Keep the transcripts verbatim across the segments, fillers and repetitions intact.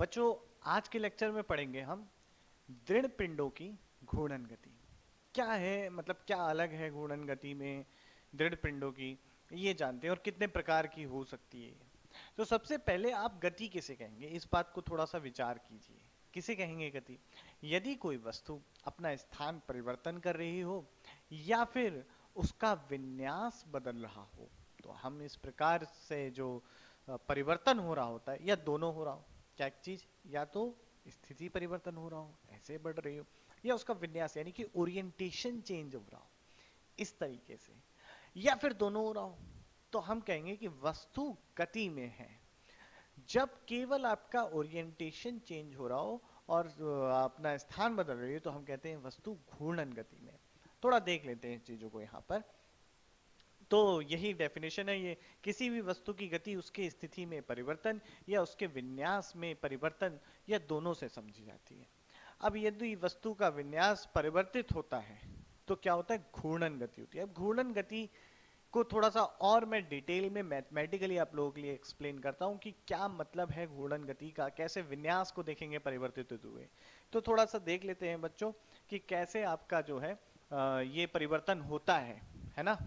बच्चों आज के लेक्चर में पढ़ेंगे हम दृढ़ पिंडों की घूर्णन गति क्या है, मतलब क्या अलग है घूर्णन गति में दृढ़ पिंडों की, ये जानते हैं और कितने प्रकार की हो सकती है। तो सबसे पहले आप गति किसे कहेंगे इस बात को थोड़ा सा विचार कीजिए, किसे कहेंगे गति। यदि कोई वस्तु अपना स्थान परिवर्तन कर रही हो या फिर उसका विन्यास बदल रहा हो, तो हम इस प्रकार से जो परिवर्तन हो रहा होता है या दोनों हो रहा हो, क्या एक चीज या तो स्थिति परिवर्तन हो रहा हो, ऐसे बढ़ रही हो, या उसका विन्यास यानी कि ओरिएंटेशन चेंज हो रहा हो इस तरीके से, या फिर दोनों हो रहा हो, तो हम कहेंगे कि वस्तु गति में है। जब केवल आपका ओरिएंटेशन चेंज हो रहा हो और अपना स्थान बदल रही हो तो हम कहते हैं वस्तु घूर्णन गति में। थोड़ा देख लेते हैं चीजों को यहाँ पर। तो यही डेफिनेशन है, ये किसी भी वस्तु की गति उसके स्थिति में परिवर्तन या उसके विन्यास में परिवर्तन या दोनों से समझी जाती है। अब यदि वस्तु का विन्यास परिवर्तित होता है तो क्या होता है, घूर्णन गति होती है। अब घूर्णन गति को थोड़ा सा और मैं डिटेल में मैथमेटिकली आप लोगों के लिए एक्सप्लेन करता हूँ कि क्या मतलब है घूर्णन गति का, कैसे विन्यास को देखेंगे परिवर्तित होते हुए। तो थोड़ा सा देख लेते हैं बच्चों कि कैसे आपका जो है ये परिवर्तन होता है, है ना।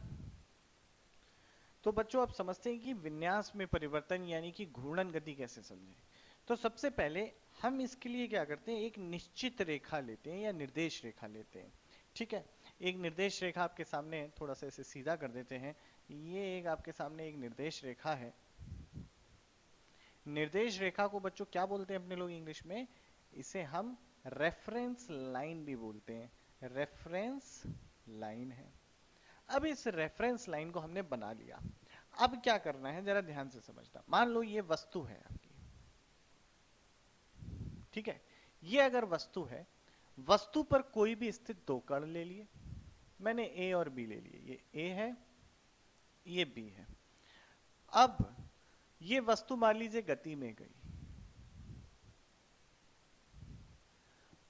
तो बच्चों आप समझते हैं कि विन्यास में परिवर्तन यानी कि घूर्णन गति कैसे समझें। तो सबसे पहले हम इसके लिए क्या करते हैं, एक निश्चित रेखा लेते हैं या निर्देश रेखा लेते हैं, ठीक है। एक निर्देश रेखा आपके सामने, थोड़ा सा इसे सीधा कर देते हैं, ये एक आपके सामने एक निर्देश रेखा है। निर्देश रेखा को बच्चों क्या बोलते हैं अपने लोग इंग्लिश में, इसे हम रेफरेंस लाइन भी बोलते हैं, रेफरेंस लाइन है। अब इस रेफरेंस लाइन को हमने बना लिया, अब क्या करना है जरा ध्यान से समझना। मान लो ये वस्तु है आपकी, ठीक है, ये अगर वस्तु है, वस्तु पर कोई भी स्थित दो कण ले लिए, मैंने ए और बी ले लिए, ये ए है ये बी है। अब ये वस्तु मान लीजिए गति में गई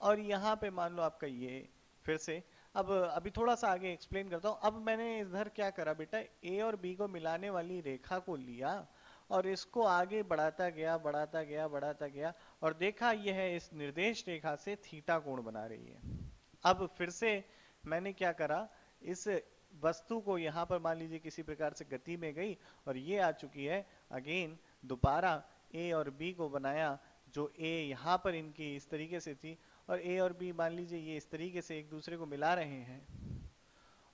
और यहां पे मान लो आपका ये फिर से, अब अभी थोड़ा सा आगे एक्सप्लेन करता हूं। अब मैंने इधर क्या करा बेटा, ए और बी को मिलाने वाली रेखा को लिया और इसको आगे बढ़ाता गया बढ़ाता गया बढ़ाता गया और देखा यह है इस निर्देश रेखा से थीटा कोण बना रही है। अब फिर से मैंने क्या करा, इस वस्तु को यहाँ पर मान लीजिए किसी प्रकार से गति में गई और ये आ चुकी है, अगेन दोबारा ए और बी को बनाया, जो ए यहाँ पर इनकी इस तरीके से थी और ए और बी मान लीजिए ये इस तरीके से एक दूसरे को मिला रहे हैं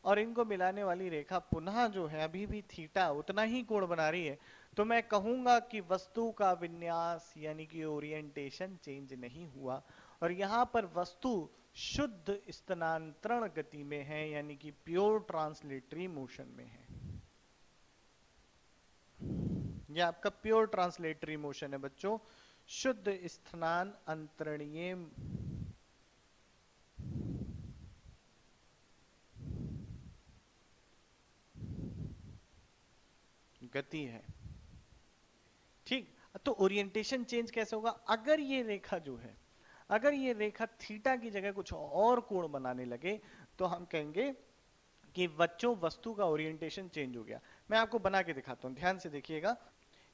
और इनको मिलाने वाली रेखा पुनः जो है अभी भी थीटा उतना ही कोण बना रही है। तो मैं कहूंगा कि वस्तु का विन्यास यानी कि ओरिएंटेशन चेंज नहीं हुआ और यहाँ पर वस्तु शुद्ध स्थानांतरण गति में है यानी कि प्योर ट्रांसलेटरी मोशन में है। यह आपका प्योर ट्रांसलेटरी मोशन है बच्चों, शुद्ध स्थानांतरणीय गति है, ठीक। तो ओरिएंटेशन चेंज कैसे होगा, अगर ये रेखा जो है, अगर ये रेखा थीटा की जगह कुछ और कोण बनाने लगे तो हम कहेंगे कि बच्चों वस्तु का ओरिएंटेशन चेंज हो गया। मैं आपको बना के दिखाता हूं, ध्यान से देखिएगा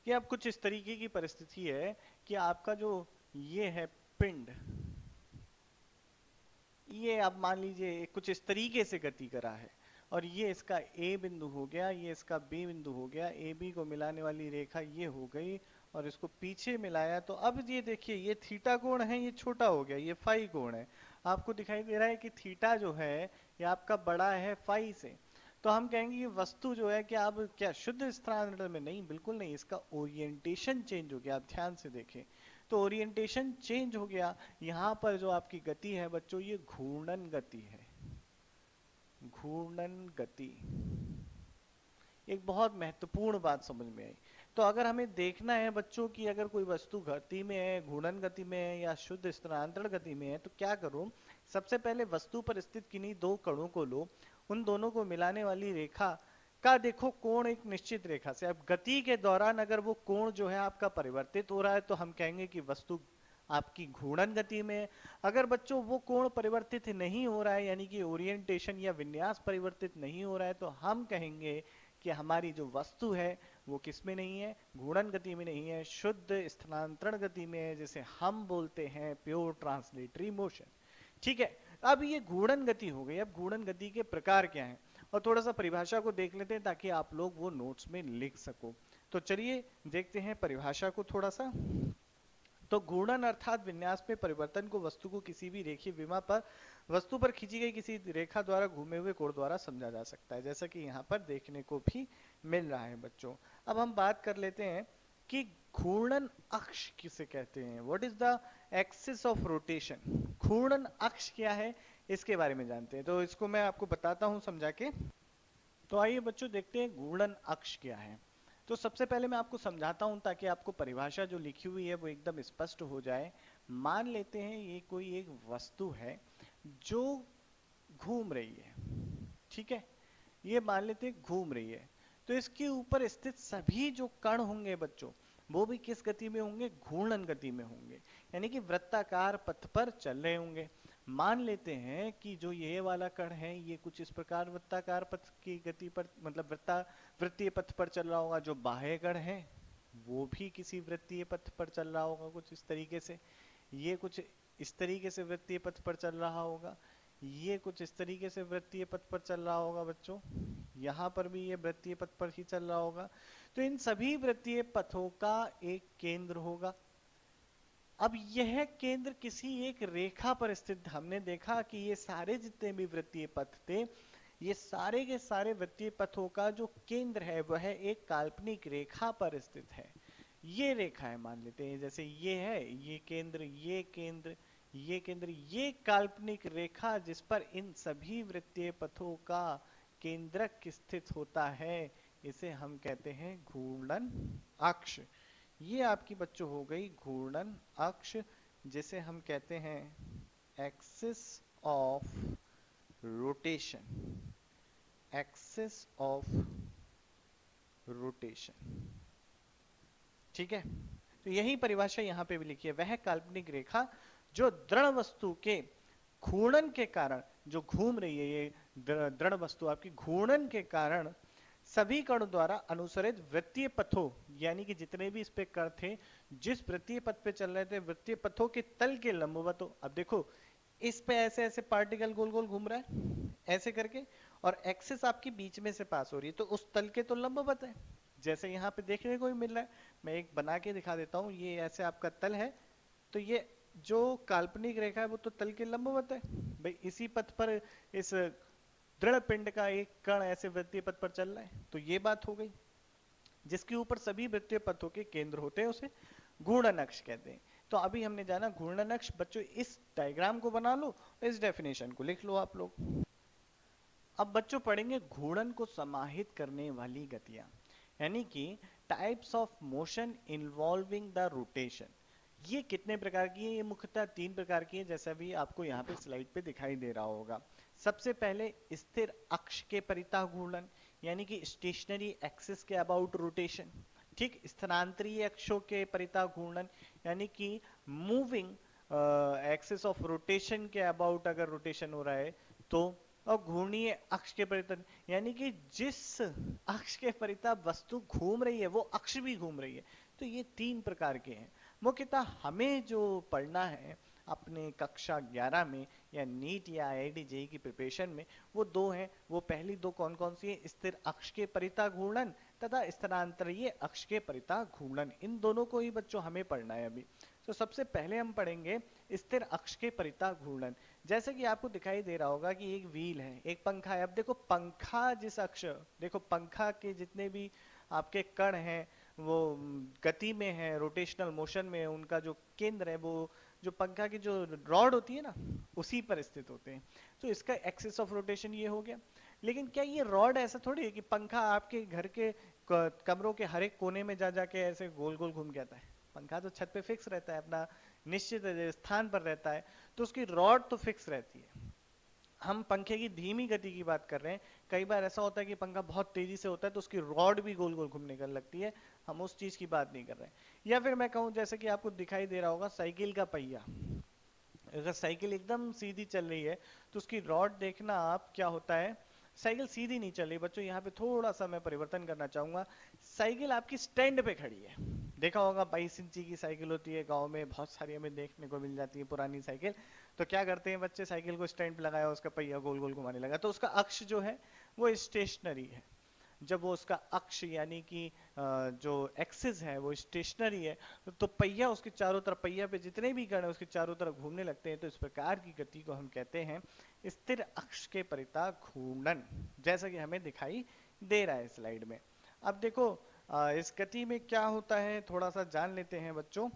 कि आप कुछ इस तरीके की परिस्थिति है कि आपका जो ये है पिंड, ये आप मान लीजिए कुछ इस तरीके से गति करा है और ये इसका ए बिंदु हो गया, ये इसका बी बिंदु हो गया, ए बी को मिलाने वाली रेखा ये हो गई और इसको पीछे मिलाया तो अब ये देखिए ये थीटा कोण है, ये छोटा हो गया, ये फाई कोण है। आपको दिखाई दे रहा है कि थीटा जो है ये आपका बड़ा है फाई से। तो हम कहेंगे ये वस्तु जो है कि आप क्या शुद्ध स्थानांतरण में, नहीं बिल्कुल नहीं, इसका ओरिएंटेशन चेंज हो गया। आप ध्यान से देखें तो ओरिएंटेशन चेंज हो गया, यहाँ पर जो आपकी गति है बच्चों ये घूर्णन गति है, घूर्णन गति। एक बहुत महत्वपूर्ण बात समझ में आई। तो अगर हमें देखना है बच्चों की अगर कोई वस्तु गति में है, घूर्णन गति में है या शुद्ध स्थानांतरण गति में है, तो क्या करूं, सबसे पहले वस्तु पर स्थित किन्हीं दो कणों को लो, उन दोनों को मिलाने वाली रेखा का देखो कोण एक निश्चित रेखा से। अब गति के दौरान अगर वो कोण जो है आपका परिवर्तित हो रहा है तो हम कहेंगे कि वस्तु आपकी घूर्णन गति में। अगर बच्चों वो कोण परिवर्तित नहीं हो रहा है यानी कि ओरिएंटेशन या विन्यास परिवर्तित नहीं हो रहा है तो हम कहेंगे कि हमारी जो वस्तु है वो किस में नहीं है, घूर्णन गति में नहीं है, शुद्ध स्थानांतरण गति में है, जिसे हम बोलते हैं प्योर ट्रांसलेटरी मोशन। ठीक है, अब ये घूर्णन गति हो गई। अब घूर्णन गति के प्रकार क्या हैं और थोड़ा सा परिभाषा को देख लेते हैं ताकि आप लोग वो नोट्स में लिख सको। तो चलिए देखते हैं परिभाषा को थोड़ा सा। तो घूर्णन अर्थात विन्यास में परिवर्तन को वस्तु को किसी भी रेखीय विमा पर वस्तु पर खींची गई किसी रेखा द्वारा घूमे हुए कोण द्वारा समझा जा सकता है, जैसा कि यहाँ पर देखने को भी मिल रहा है। बच्चों अब हम बात कर लेते हैं कि घूर्णन अक्ष किसे कहते हैं, what is the axis of rotation, घूर्णन अक्ष क्या है, इसके बारे में जानते हैं। तो इसको मैं आपको बताता हूँ समझा के। तो आइए बच्चों देखते हैं घूर्णन अक्ष क्या है। तो सबसे पहले मैं आपको समझाता हूं ताकि आपको परिभाषा जो लिखी हुई है वो एकदम स्पष्ट हो जाए। मान लेते हैं ये कोई एक वस्तु है जो घूम रही है, ठीक है, ये मान लेते हैं घूम रही है। तो इसके ऊपर स्थित सभी जो कण होंगे बच्चों वो भी किस गति में होंगे, घूर्णन गति में होंगे, यानी कि वृत्ताकार पथ पर चल रहे होंगे। मान लेते हैं कि जो ये वाला कण है ये कुछ इस प्रकार वृत्ताकार पथ की गति पर मतलब वृत्ता वृत्तीय पथ पर चल रहा होगा, जो बाह्य कण है वो भी किसी वृत्तीय पथ पर चल रहा होगा कुछ इस तरीके से, ये कुछ इस तरीके से वृत्तीय पथ पर चल रहा होगा, ये कुछ इस तरीके से वृत्तीय पथ पर चल रहा होगा बच्चों, यहाँ पर भी ये वृत्तीय पथ पर ही चल रहा होगा। तो इन सभी वृत्तीय पथों का एक केंद्र होगा। अब यह केंद्र किसी एक रेखा पर स्थित, हमने देखा कि ये सारे जितने भी वृत्तीय पथ थे ये सारे के सारे वृत्तीय पथों का जो केंद्र है वह एक काल्पनिक रेखा पर स्थित है। ये रेखा है, मान लेते हैं जैसे ये है, ये केंद्र, ये केंद्र, ये केंद्र, ये काल्पनिक रेखा जिस पर इन सभी वृत्तीय पथों का केंद्रक स्थित होता है, इसे हम कहते हैं घूर्णन अक्ष। ये आपकी बच्चों हो गई घूर्णन अक्ष, जिसे हम कहते हैं axis of rotation, axis of rotation. ठीक है, तो यही परिभाषा यहाँ पे भी लिखी है, वह काल्पनिक रेखा जो दृढ़ वस्तु के घूर्णन के कारण, जो घूम रही है ये दृढ़ वस्तु आपकी घूर्णन के कारण सभी कणों द्वारा अनुसरित वृत्तीय पथों, यानी कि जितने भी इस पे कण थे जिस वृत्तीय पथ पे चल रहे थे वृत्तीय पथों के तल के लंबवत हो। अब देखो इस पे ऐसे ऐसे पार्टिकल गोल गोल घूम रहा है ऐसे करके, और एक्सिस आपकी बीच में से पास हो रही है, तो उस तल के तो लंबवत है, जैसे यहाँ पे देखने को भी मिल रहा है। मैं एक बना के दिखा देता हूँ, ये ऐसे आपका तल है, तो ये जो काल्पनिक रेखा है वो तो तल के लंबवत है भाई। इसी पथ पर इस दृढ़ पिंड का एक कण ऐसे वृत्तीय पथ पर चल रहा है, तो ये बात हो गई। जिसके ऊपर सभी वृत्तीय पथों के केंद्र होते हैं उसे घूर्णन अक्ष कहते हैं। तो अभी हमने जाना घूर्णन अक्ष। बच्चों इस डायग्राम को बना लो, इस डेफिनेशन को लिख लो आप लोग। अब बच्चों पढ़ेंगे घूर्णन को समाहित करने वाली गतियां, यानी कि types of motion involving the rotation. ये कितने प्रकार की है, ये मुख्यतः तीन प्रकार की है, जैसा भी आपको यहाँ पे स्लाइड पे दिखाई दे रहा होगा। सबसे पहले स्थिर अक्ष के परितः घूर्णन, यानी कि स्टेशनरी एक्सिस के अबाउट रोटेशन। ठीक, स्थानांतरीय अक्षों के परितः घूर्णन, यानी कि मूविंग एक्सिस ऑफ रोटेशन के अबाउट अगर रोटेशन हो रहा है तो, और घूर्णीय अक्ष के परितः, यानी कि जिस अक्ष के परितः वस्तु घूम रही है वो अक्ष भी घूम रही है। तो ये तीन प्रकार के हैं। मुख्यतः हमें जो पढ़ना है अपने कक्षा ग्यारह में या नीट या आई आई टी जेई की प्रिपरेशन में, वो दो हैं। वो पहली दो कौन कौन सी है, स्थिर अक्ष के परितः घूर्णन तथा स्थानांतरीय अक्ष के परितः घूर्णन। इन दोनों को ही बच्चों हमें पढ़ना है अभी। तो सबसे पहले हम पढ़ेंगे स्थिर अक्ष के परितः घूर्णन। जैसे कि आपको दिखाई दे रहा होगा कि एक व्हील है, एक पंखा है। अब देखो पंखा जिस अक्ष, देखो पंखा के जितने भी आपके कण हैं वो गति में है, रोटेशनल मोशन में, उनका जो केंद्र है वो जो पंखा की जो रॉड होती है ना उसी पर स्थित होते हैं। तो इसका एक्सिस ऑफ रोटेशन ये हो गया। लेकिन क्या ये रॉड ऐसा थोड़ी है कि पंखा आपके घर के कमरों के हर एक कोने में जा जाके ऐसे गोल गोल घूम के आता है। पंखा तो छत पे फिक्स रहता है, अपना निश्चित स्थान पर रहता है, तो उसकी रॉड तो फिक्स रहती है। हम पंखे की धीमी गति की बात कर रहे हैं। कई बार ऐसा होता है कि पंखा बहुत तेजी से होता है तो उसकी रॉड भी गोल गोल घूमने कर लगती है, हम उस चीज की बात नहीं कर रहे हैं। या फिर मैं कहूँ जैसे कि आपको दिखाई दे रहा होगा साइकिल का पहिया, अगर साइकिल एकदम सीधी चल रही है तो उसकी रॉड देखना आप क्या होता है साइकिल सीधी नहीं चल रही बच्चों, यहाँ पे थोड़ा सा मैं परिवर्तन करना चाहूंगा। साइकिल आपकी स्टैंड पे खड़ी है, देखा होगा बाईस इंची की साइकिल होती है गांव में, बहुत सारी हमें देखने को मिल जाती है पुरानी साइकिल। तो क्या करते हैं बच्चे, साइकिल को स्टैंड पे लगाया, उसका पहिया गोल गोल घुमाने लगा, तो उसका अक्ष जो है वो स्टेशनरी है। जब वो उसका अक्ष यानी कि जो एक्सिस है वो स्टेशनरी है, तो पहिया उसके चारों तरफ, पहिया पे जितने भी कण है उसके चारों तरफ घूमने लगते हैं। तो इस प्रकार की गति को हम कहते हैं स्थिर अक्ष के परिता घूर्णन, जैसा कि हमें दिखाई दे रहा है स्लाइड में। अब देखो इस गति में क्या होता है, थोड़ा सा जान लेते हैं बच्चों।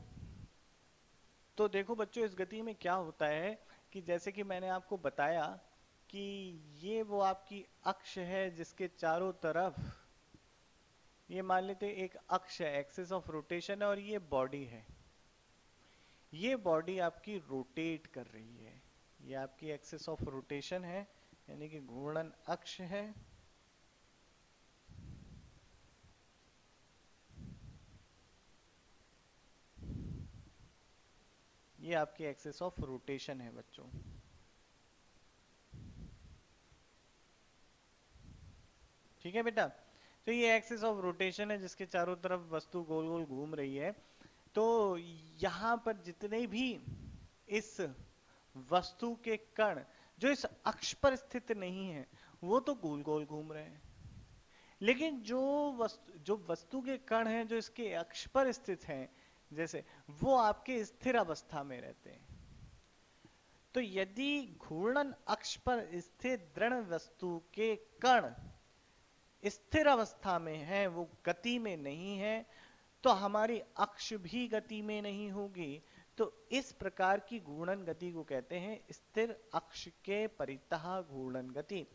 तो देखो बच्चों, इस गति में क्या होता है कि जैसे कि मैंने आपको बताया कि ये वो आपकी अक्ष है जिसके चारों तरफ, ये मान लेते एक अक्ष है, एक्सिस ऑफ रोटेशन है, और ये बॉडी है, ये बॉडी आपकी रोटेट कर रही है, ये आपकी एक्सिस ऑफ रोटेशन है यानी कि घूर्णन अक्ष है। ये आपकी एक्सिस ऑफ रोटेशन है बच्चों। ठीक है बेटा, तो ये एक्सिस ऑफ रोटेशन है जिसके चारों तरफ वस्तु गोल गोल घूम रही है। तो यहां पर जितने भी इस वस्तु के कण जो इस अक्ष पर स्थित नहीं है वो तो गोल गोल घूम रहे हैं, लेकिन जो वस्तु जो वस्तु के कण हैं जो इसके अक्ष पर स्थित हैं जैसे, वो आपके स्थिर अवस्था में रहते हैं। तो यदि घूर्णन अक्ष पर स्थित दृढ़ वस्तु के कण स्थिर अवस्था में है, वो गति में नहीं है, तो हमारी अक्ष भी गति में नहीं होगी। तो इस प्रकार की घूर्णन गति को कहते हैं स्थिर अक्ष के परितः घूर्णन गति।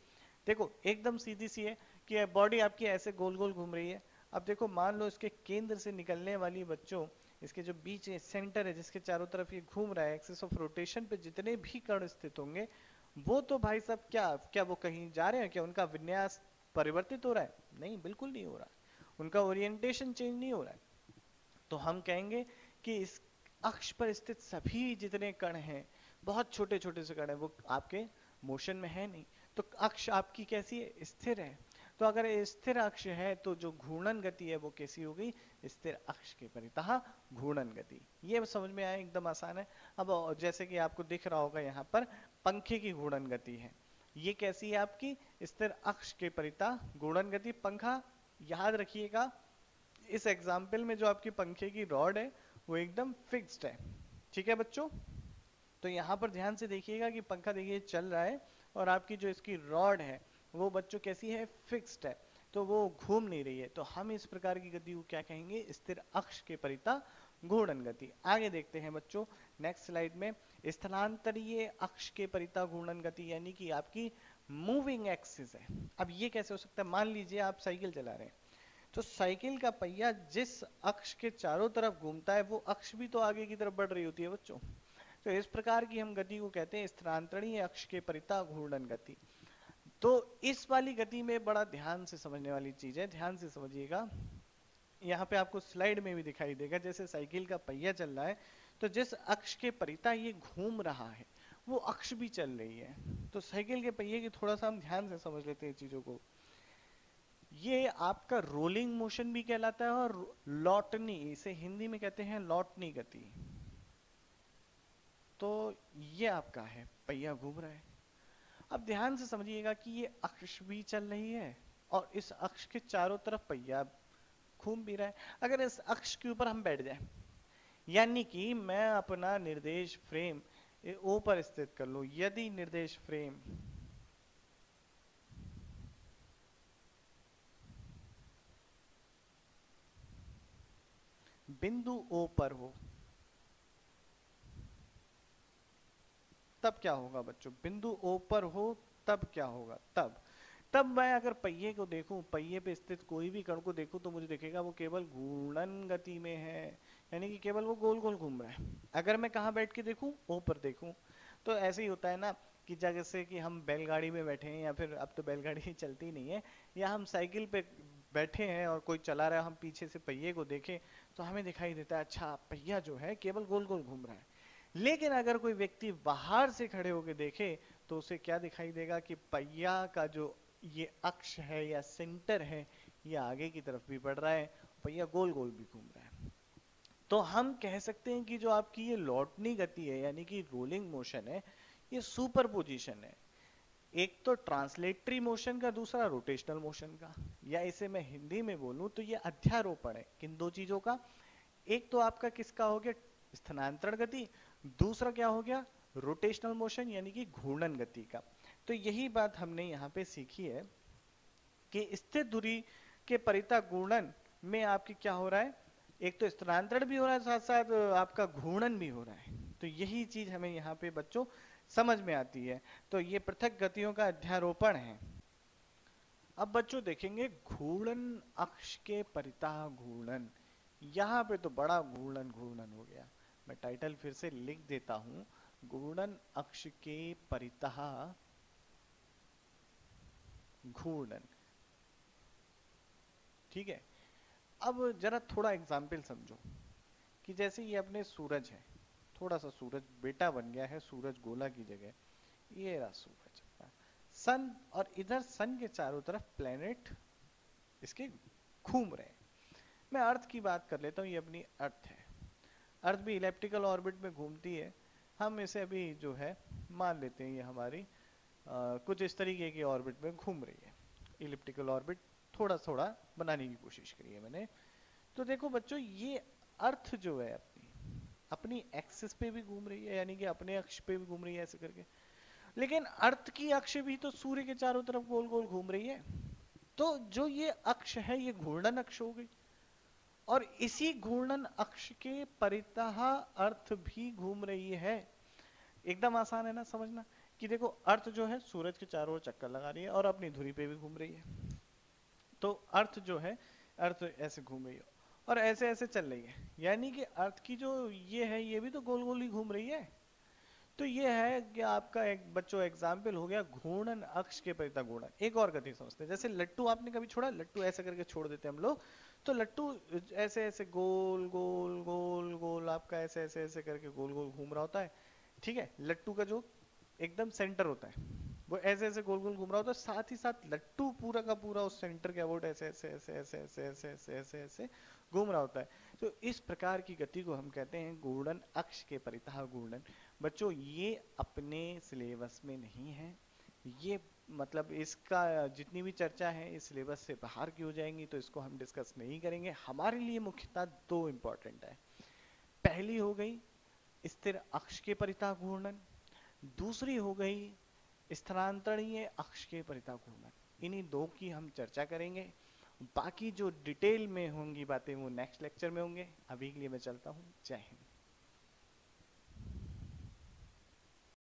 देखो एकदम सीधी सी है कि बॉडी आपकी ऐसे गोल गोल घूम रही है। अब देखो मान लो इसके केंद्र से निकलने वाली बच्चों, इसके जो बीच है, सेंटर है जिसके चारों तरफ ये घूम रहा है, एक्सिस ऑफ रोटेशन पे जितने भी कण स्थित होंगे वो तो भाई साहब क्या क्या वो कहीं जा रहे हैं, क्या उनका विन्यास परिवर्तित हो रहा है? नहीं, बिल्कुल नहीं हो रहा है, उनका ओरिएंटेशन चेंज नहीं हो रहा है। तो हम कहेंगे कि इस अक्ष पर स्थित सभी जितने कण हैं, बहुत छोटे छोटे से कण हैं, वो आपके मोशन में है नहीं, तो अक्ष आपकी कैसी है? स्थिर है। तो अगर स्थिर अक्ष है तो जो घूर्णन गति है वो कैसी हो गई? स्थिर अक्ष के परितः घूर्णन गति। ये समझ में आया, एकदम आसान है। अब जैसे कि आपको दिख रहा होगा यहाँ पर पंखे की घूर्णन गति है, ये कैसी है आपकी? स्थिर अक्ष के परितः घूर्णन गति। पंखा याद रखिएगा, इस एग्जाम्पल में जो आपकी पंखे की रॉड है वो एकदम फिक्स्ड है। ठीक है बच्चों, तो यहाँ पर ध्यान से देखिएगा कि पंखा देखिए चल रहा है और आपकी जो इसकी रॉड है वो बच्चों कैसी है? फिक्स्ड है, तो वो घूम नहीं रही है। तो हम इस प्रकार की गति को क्या कहेंगे? स्थिर अक्ष के परितः घूर्णन गति। आगे देखते हैं बच्चों नेक्स्ट स्लाइड में। स्थानांतरीय अक्ष के परितः घूर्णन गति यानी कि आपकी मूविंग एक्सिस है। अब ये कैसे हो सकता है? मान लीजिए आप साइकिल चला रहे हैं, तो साइकिल का पहिया जिस अक्ष के चारों तरफ घूमता है वो अक्ष भी तो आगे की तरफ बढ़ रही होती है बच्चों। तो इस प्रकार की हम गति को कहते हैं स्थानांतरणीय अक्ष के परितः घूर्णन गति। तो इस वाली गति में बड़ा ध्यान से समझने वाली चीज है, ध्यान से समझिएगा। यहाँ पे आपको स्लाइड में भी दिखाई देगा, जैसे साइकिल का पहिया चल रहा है तो जिस अक्ष के परितः ये घूम रहा है वो अक्ष भी चल रही है। तो साइकिल के पहिए की थोड़ा सा हम ध्यान से समझ लेते हैं चीजों को। ये आपका रोलिंग मोशन भी कहलाता है और लौटनी, इसे हिंदी में कहते हैं लौटनी गति। तो ये आपका है पहिया घूम रहा है। अब ध्यान से समझिएगा कि ये अक्ष भी चल रही है और इस अक्ष के चारों तरफ पहिया घूम भी रहा है। अगर इस अक्ष के ऊपर हम बैठ जाएं, यानी कि मैं अपना निर्देश फ्रेम ऊपर स्थित कर लूं, यदि निर्देश फ्रेम बिंदु ओ पर हो तब क्या होगा बच्चों? बिंदु ओ पर हो तब क्या होगा? तब तब मैं अगर पहिए को देखूं, पहिए पे स्थित कोई भी कण को देखूं, तो मुझे दिखेगा वो केवल घूर्णन गति में है, यानी कि केवल वो गोल गोल घूम रहा है। अगर मैं कहाँ बैठ के देखूं? ओ पर देखूं। तो ऐसे ही होता है ना कि जैसे कि हम बैलगाड़ी में बैठे हैं, या फिर अब तो बैलगाड़ी चलती नहीं है, या हम साइकिल पे बैठे हैं और कोई चला रहा है, हम पीछे से पहिए को देखें तो हमें दिखाई देता है अच्छा पहिया जो है केवल गोल गोल घूम रहा है। लेकिन अगर कोई व्यक्ति बाहर से खड़े होकर देखे तो उसे क्या दिखाई देगा कि पहिया का जो ये अक्ष है या सेंटर है, ये आगे की तरफ भी बढ़ रहा है, पहिया गोल गोल भी घूम रहा है। तो हम कह सकते हैं कि जो आपकी ये लौटनी गति है यानी कि रोलिंग मोशन है, ये सुपर पोजिशन है। एक तो ट्रांसलेटरी मोशन का, दूसरा रोटेशनल मोशन का, या इसे मैं हिंदी में बोलूं तो ये अध्यारोपण है किन दो चीजों का। एक तो आपका किसका हो गया स्थानांतरण गति, दूसरा क्या हो गया रोटेशनल मोशन यानी कि घूर्णन गति का। तो यही बात हमने यहाँ पे सीखी है कि स्थिर दूरी के परिता घूर्णन में आपकी क्या हो रहा है, एक तो स्थानांतरण भी हो रहा है, साथ साथ आपका घूर्णन भी हो रहा है। तो यही चीज हमें यहाँ पे बच्चों समझ में आती है। तो ये पृथक गतियों का अध्यारोपण है। अब बच्चों देखेंगे घूर्णन अक्ष के परितः घूर्णन, यहाँ पे तो बड़ा घूर्णन घूर्णन हो गया। मैं टाइटल फिर से लिख देता हूं, घूर्णन अक्ष के परितः घूर्णन। ठीक है, अब जरा थोड़ा एग्जाम्पल समझो कि जैसे ये अपने सूरज है, थोड़ा सा सूरज बेटा बन गया है, सूरज गोला की जगह ये रहा सूरज सन, और इधर सन के चारों तरफ प्लेनेट इसके घूम रहे हैं। मैं अर्थ की बात कर लेता हूँ, ये अपनी अर्थ है, अर्थ भी इलेप्टिकल ऑर्बिट में घूमती है। हम इसे अभी जो है मान लेते हैं ये हमारी आ, कुछ इस तरीके की ऑर्बिट में घूम रही है, इलेप्टिकल ऑर्बिट थोड़ा थोड़ा बनाने की कोशिश करी है मैंने। तो देखो बच्चों, ये अर्थ जो है अपनी अपनी एक्सिस पे भी घूम रही है यानी कि अपने अक्ष पे भी घूम रही है ऐसे करके, लेकिन अर्थ की अक्ष भी तो सूर्य के चारों तरफ गोल गोल घूम रही है। तो जो ये अक्ष है ये घूर्णन अक्ष हो गई, और इसी घूर्णन अक्ष के परितः अर्थ भी घूम रही है। एकदम आसान है ना समझना कि देखो अर्थ जो है सूरज के चारों ओर चक्कर लगा रही है और अपनी धुरी पे भी घूम रही है। तो अर्थ जो है अर्थ ऐसे घूम रही है और ऐसे ऐसे चल रही है, यानी कि अर्थ की जो ये है ये भी तो गोल गोल ही घूम रही है। तो ये है कि आपका एक बच्चों एग्जाम्पल हो गया घूर्णन अक्ष के परितः घूर्णन। एक और गति समझते हैं, जैसे लट्टू आपने कभी छोड़ा, लट्टू ऐसे करके छोड़ देते हैं हम लोग, तो लट्टू ऐसे ऐसे गोल गोल गोल गोल आपका ऐसे ऐसे ऐसे करके गोल गोल घूम रहा होता है। ठीक है, लट्टू का जो एकदम सेंटर होता है वो ऐसे ऐसे गोल गोल घूम रहा होता है, साथ ही साथ लट्टू पूरा का पूरा उस सेंटर के अबाउट ऐसे ऐसे ऐसे ऐसे ऐसे ऐसे ऐसे ऐसे ऐसे घूम रहा होता है। तो इस प्रकार की गति को हम कहते हैं घूर्णन अक्ष के परितः घूर्णन। बच्चों ये अपने सिलेबस में नहीं है, ये मतलब इसका जितनी भी चर्चा है इस सिलेबस से बाहर की हो जाएंगी, तो इसको हम डिस्कस नहीं करेंगे। हमारे लिए मुख्यतः दो इम्पॉर्टेंट है, पहली हो गई स्थिर अक्ष के परितः घूर्णन, दूसरी हो गई स्थानांतरणीय अक्ष के परितः घूर्णन। इन्हीं दो की हम चर्चा करेंगे, बाकी जो डिटेल में होंगी बातें वो नेक्स्ट लेक्चर में होंगे। अभी के लिए मैं चलता हूँ, जय हिंद।